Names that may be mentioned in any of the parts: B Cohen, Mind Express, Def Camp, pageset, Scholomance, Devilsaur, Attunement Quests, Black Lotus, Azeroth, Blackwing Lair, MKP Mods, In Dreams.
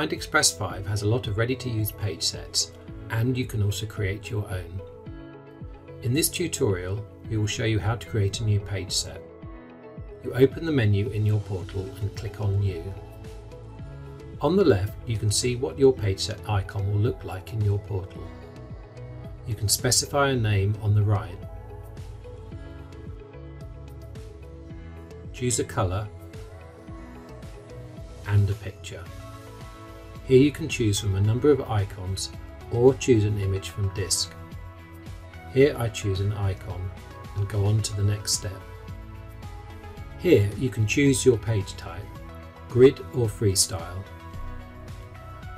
Mind Express 5 has a lot of ready-to-use page sets, and you can also create your own. In this tutorial, we will show you how to create a new page set. You open the menu in your portal and click on New. On the left, you can see what your page set icon will look like in your portal. You can specify a name on the right. Choose a colour and a picture. Here you can choose from a number of icons or choose an image from disk. Here I choose an icon and go on to the next step. Here you can choose your page type, grid or freestyle.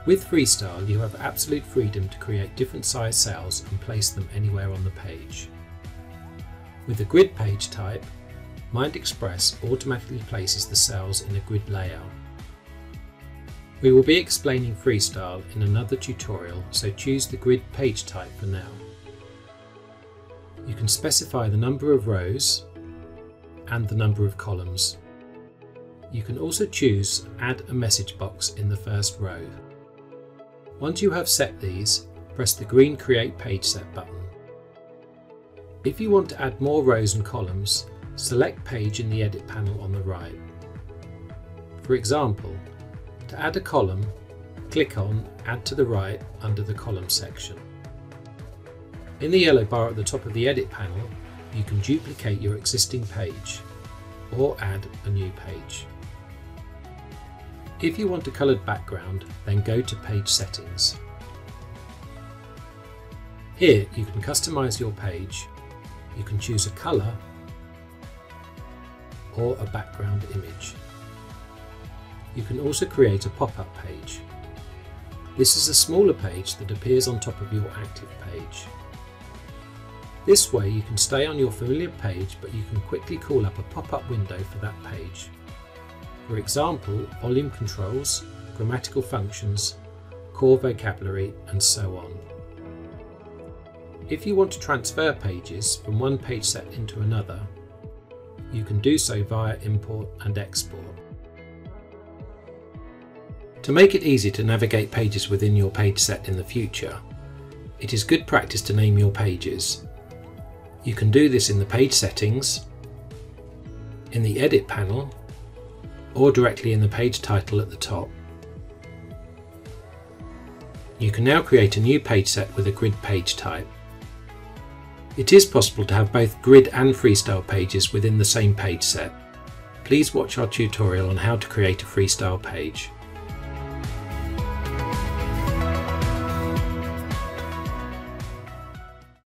With freestyle you have absolute freedom to create different size cells and place them anywhere on the page. With the grid page type, Mind Express automatically places the cells in a grid layout. We will be explaining freestyle in another tutorial, so choose the grid page type for now. You can specify the number of rows and the number of columns. You can also choose Add a message box in the first row. Once you have set these, press the green Create Page Set button. If you want to add more rows and columns, select Page in the Edit panel on the right. For example, to add a column, click on Add to the right under the column section. In the yellow bar at the top of the Edit panel, you can duplicate your existing page or add a new page. If you want a coloured background, then go to Page Settings. Here you can customise your page. You can choose a colour or a background image. You can also create a pop-up page. This is a smaller page that appears on top of your active page. This way you can stay on your familiar page, but you can quickly call up a pop-up window for that page. For example, volume controls, grammatical functions, core vocabulary, and so on. If you want to transfer pages from one page set into another, you can do so via import and export. To make it easy to navigate pages within your page set in the future, it is good practice to name your pages. You can do this in the page settings, in the edit panel, or directly in the page title at the top. You can now create a new page set with a grid page type. It is possible to have both grid and freestyle pages within the same page set. Please watch our tutorial on how to create a freestyle page.